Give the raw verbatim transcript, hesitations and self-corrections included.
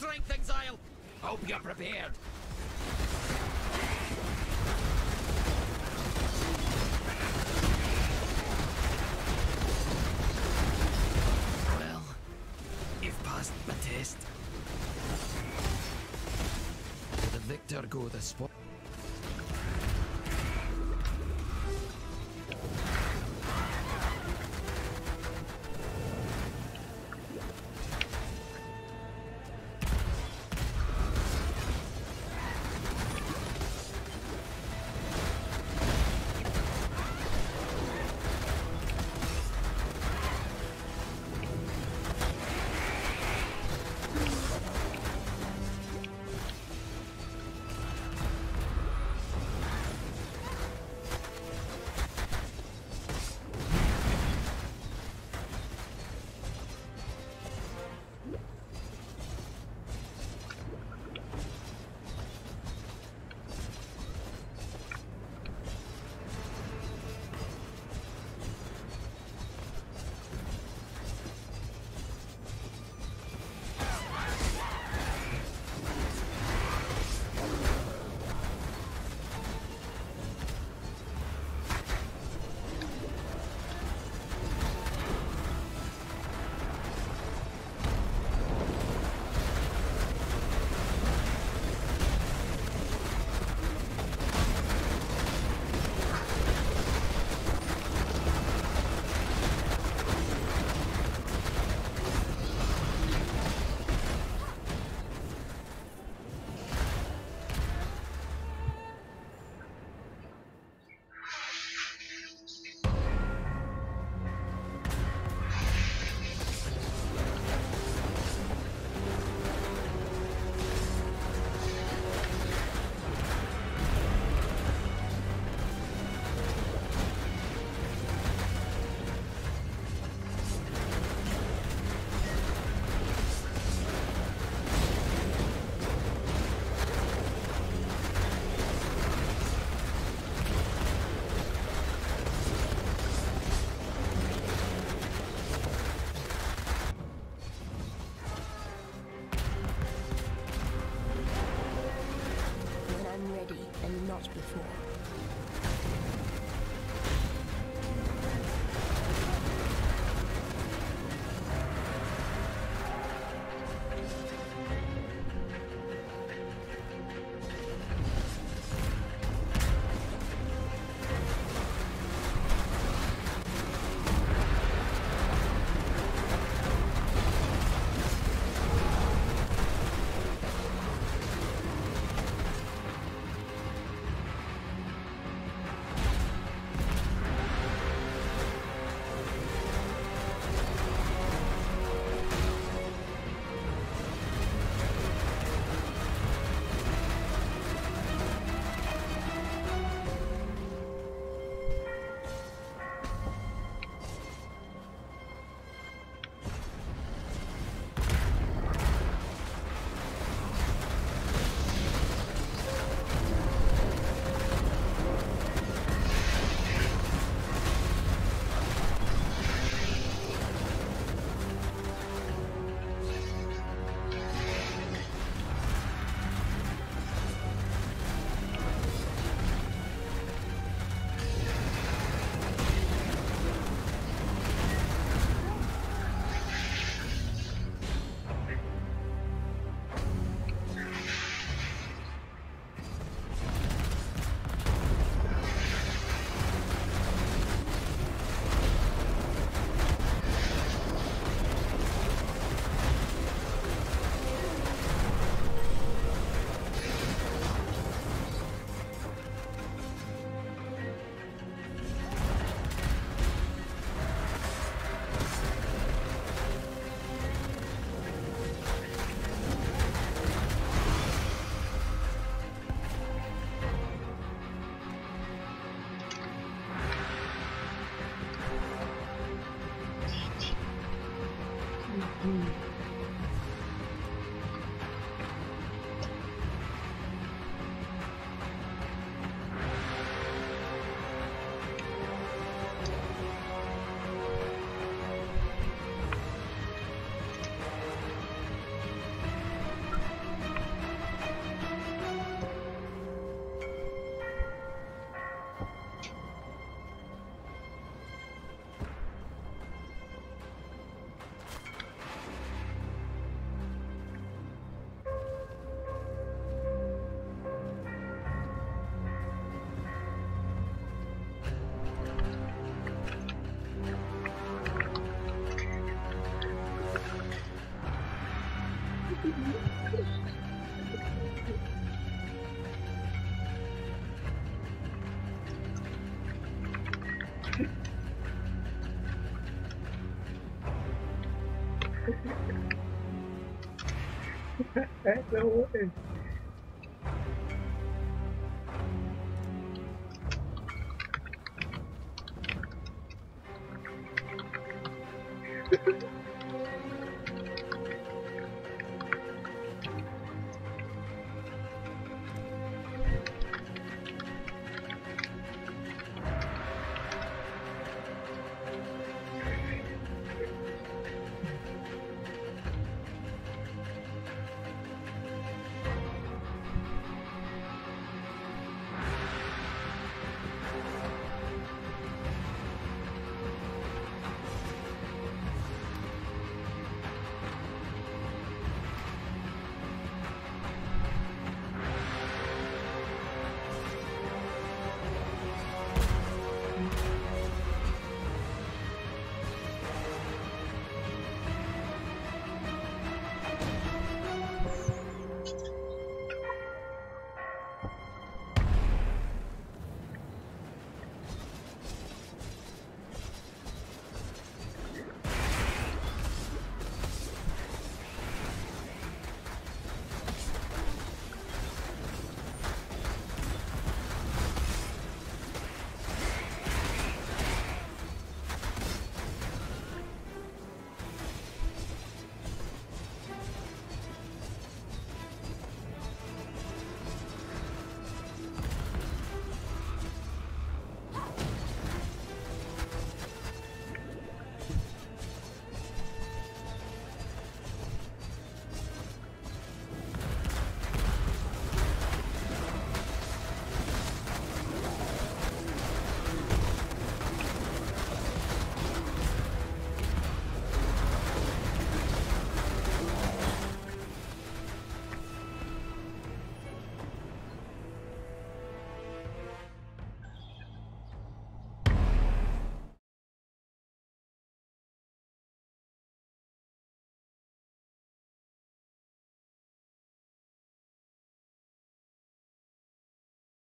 strength, Exile! Hope you're prepared! Well, you've passed the test. Will the victor go the spot? That's no way.